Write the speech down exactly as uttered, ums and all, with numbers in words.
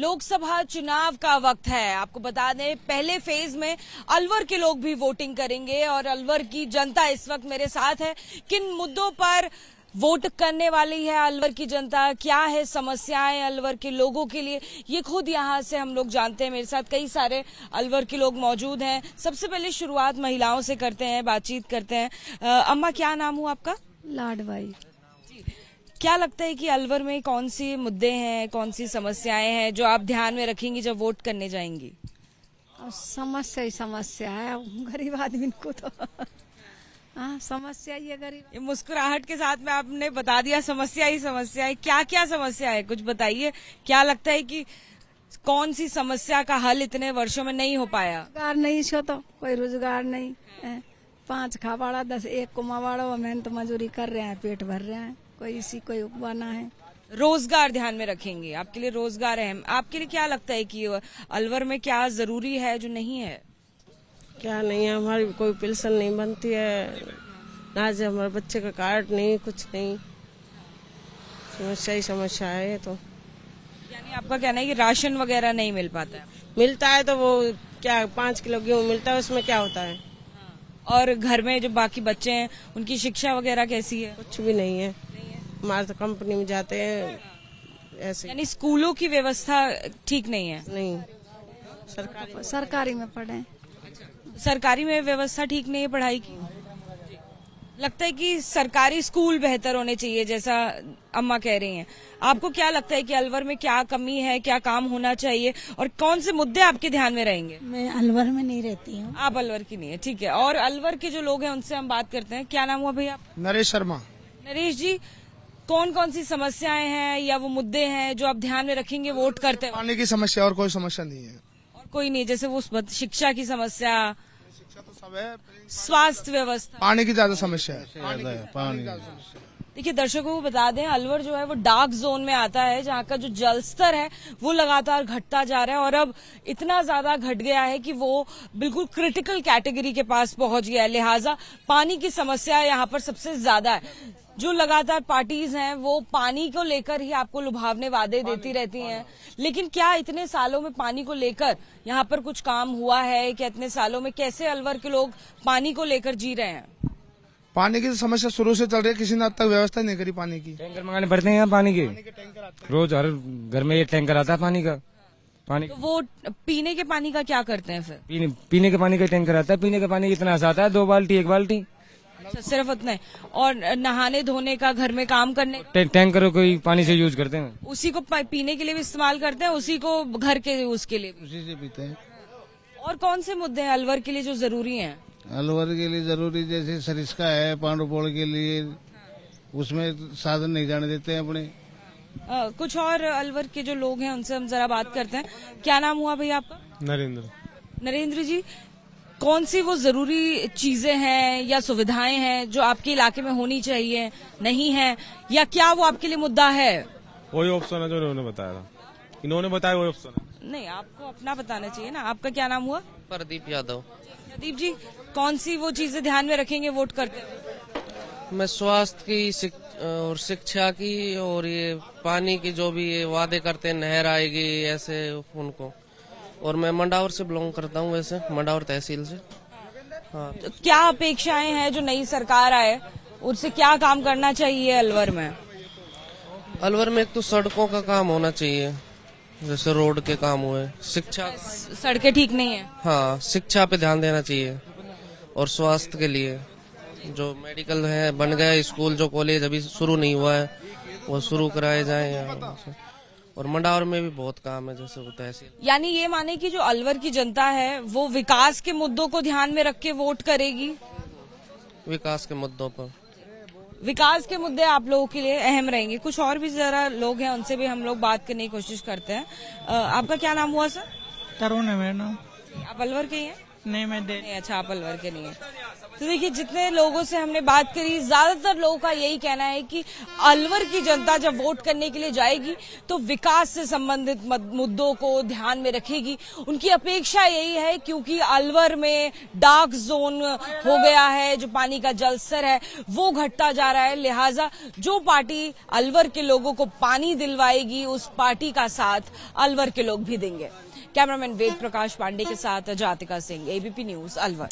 लोकसभा चुनाव का वक्त है। आपको बता दें, पहले फेज में अलवर के लोग भी वोटिंग करेंगे और अलवर की जनता इस वक्त मेरे साथ है। किन मुद्दों पर वोट करने वाली है अलवर की जनता, क्या है समस्याएं अलवर के लोगों के लिए, ये खुद यहाँ से हम लोग जानते हैं। मेरे साथ कई सारे अलवर के लोग मौजूद हैं। सबसे पहले शुरुआत महिलाओं से करते हैं, बातचीत करते हैं। आ, अम्मा, क्या नाम हुआ आपका? लाडवाई। क्या लगता है कि अलवर में कौन सी मुद्दे हैं, कौन सी समस्याएं हैं जो आप ध्यान में रखेंगी जब वोट करने जाएंगी? समस्या ही समस्या है गरीब आदमी को तो। हाँ, समस्या ही है गरीब। मुस्कुराहट के साथ में आपने बता दिया समस्या ही समस्या है। क्या क्या समस्या है, कुछ बताइए। क्या लगता है कि कौन सी समस्या का हल इतने वर्षों में नहीं हो पाया? रोजगार नहीं, इसको तो कोई रोजगार नहीं है। पाँच खा बाड़ा दस एक को मावाड़ा, मेहनत मजदूरी कर रहे हैं, पेट भर रहे हैं, कोई इसी कोई उपवाना है। रोजगार ध्यान में रखेंगे, आपके लिए रोजगार है। आपके लिए क्या लगता है कि अलवर में क्या जरूरी है जो नहीं है? क्या नहीं है, हमारी कोई पेंशन नहीं बनती है, ना जो हमारे बच्चे का कार्ड नहीं, कुछ नहीं। समस्या ही समस्या है। तो यानी आपका कहना है कि राशन वगैरह नहीं मिल पाता है? मिलता है तो वो क्या पाँच किलो गेहूँ मिलता है, उसमें क्या होता है? और घर में जो बाकी बच्चे हैं उनकी शिक्षा वगैरह कैसी है? कुछ भी नहीं है, हमारे तो कंपनी में जाते हैं ऐसे। यानी स्कूलों की व्यवस्था ठीक नहीं है? नहीं, सरकारी सरकारी में पढ़े। अच्छा, सरकारी में व्यवस्था ठीक नहीं है पढ़ाई की? लगता है कि सरकारी स्कूल बेहतर होने चाहिए जैसा अम्मा कह रही हैं। आपको क्या लगता है कि अलवर में क्या कमी है, क्या काम होना चाहिए और कौन से मुद्दे आपके ध्यान में रहेंगे? मैं अलवर में नहीं रहती हूँ। आप अलवर की नहीं है, ठीक है। और अलवर के जो लोग हैं उनसे हम बात करते हैं। क्या नाम हुआ भैया? नरेश शर्मा। नरेश जी, कौन कौन सी समस्याएं हैं या वो मुद्दे हैं जो आप ध्यान में रखेंगे वोट करते हैं? पानी की समस्या, और कोई समस्या नहीं है। और कोई नहीं, जैसे वो शिक्षा की समस्या, स्वास्थ्य व्यवस्था, पानी की ज्यादा समस्या है। पानी, देखिए दर्शकों को बता दें, अलवर जो है वो डार्क जोन में आता है, जहाँ का जो जल स्तर है वो लगातार घटता जा रहा है और अब इतना ज्यादा घट गया है कि वो बिल्कुल क्रिटिकल कैटेगरी के पास पहुंच गया है। लिहाजा पानी की समस्या यहाँ पर सबसे ज्यादा है। जो लगातार पार्टीज हैं वो पानी को लेकर ही आपको लुभावने वादे देती रहती हैं, लेकिन क्या इतने सालों में पानी को लेकर यहाँ पर कुछ काम हुआ है? क्या इतने सालों में कैसे अलवर के लोग पानी को लेकर जी रहे हैं? पानी की समस्या शुरू से चल रही है, किसी ने अब तक व्यवस्था नहीं करी पानी की। टैंकर मंगाने पड़ते हैं यहाँ पानी के, पानी के टैंकर आते हैं। रोज हर घर में एक टैंकर आता है पानी का। पानी तो वो पीने के पानी का क्या करते हैं फिर? पीने, पीने के पानी का टैंकर आता है, पीने के पानी इतना आता है दो बाल्टी एक बाल्टी। अच्छा, सिर्फ उतना है। और नहाने धोने का, घर में काम करने का, टैंकरों को पानी से यूज करते हैं। उसी को पीने के लिए भी इस्तेमाल करते हैं, उसी को घर के यूज के लिए उसी से पीते हैं। और कौन से मुद्दे हैं अलवर के लिए जो जरूरी है? अलवर के लिए जरूरी जैसे सरिस्का है, पांडुपोल के लिए, उसमें साधन नहीं जाने देते हैं अपने। आ, कुछ और अलवर के जो लोग हैं उनसे हम जरा बात करते हैं। क्या नाम हुआ भैया आपका? नरेंद्र। नरेंद्र जी, कौन सी वो जरूरी चीजें हैं या सुविधाएं हैं जो आपके इलाके में होनी चाहिए, नहीं है, या क्या वो आपके लिए मुद्दा है? वही ऑप्शन है जो इन्होंने बताया था, इन्होंने बताया वही ऑप्शन है। नहीं, आपको अपना बताना चाहिए ना। आपका क्या नाम हुआ? प्रदीप यादव। प्रदीप जी, कौन सी वो चीजें ध्यान में रखेंगे वोट करते हुए? मैं स्वास्थ्य की शिक, और शिक्षा की और ये पानी की जो भी ये वादे करते हैं, नहर आएगी ऐसे उनको। और मैं मंडावर से बिलोंग करता हूँ, वैसे मंडावर तहसील से। हाँ, तो क्या अपेक्षाएं हैं जो नई सरकार आए उससे, क्या काम करना चाहिए अलवर में? अलवर में एक तो सड़कों का काम होना चाहिए, जैसे रोड के काम हुए, शिक्षा, सड़कें ठीक नहीं है। हाँ, शिक्षा पे ध्यान देना चाहिए और स्वास्थ्य के लिए जो मेडिकल है बन गया, स्कूल जो कॉलेज अभी शुरू नहीं हुआ है वो शुरू कराए जाए। और मंडावर में भी बहुत काम है जैसे वो तहसील। यानी ये माने कि जो अलवर की जनता है वो विकास के मुद्दों को ध्यान में रख के वोट करेगी। विकास के मुद्दों पर, विकास के मुद्दे आप लोगों के लिए अहम रहेंगे। कुछ और भी जरा लोग हैं उनसे भी हम लोग बात करने की कोशिश करते हैं। आ, आपका क्या नाम हुआ सर? तरुण है मेरा नाम। आप अलवर के ही हैं? नहीं, मैं दे... नहीं, अच्छा आप अलवर के नहीं है। तो देखिए जितने लोगों से हमने बात करी ज्यादातर लोगों का यही कहना है कि अलवर की जनता जब वोट करने के लिए जाएगी तो विकास से संबंधित मुद्दों को ध्यान में रखेगी। उनकी अपेक्षा यही है क्योंकि अलवर में डार्क जोन हो गया है, जो पानी का जलस्तर है वो घटता जा रहा है, लिहाजा जो पार्टी अलवर के लोगों को पानी दिलवाएगी उस पार्टी का साथ अलवर के लोग भी देंगे। कैमरामैन वेद प्रकाश पांडे के साथ अजातिका सिंह, एबीपी न्यूज अलवर।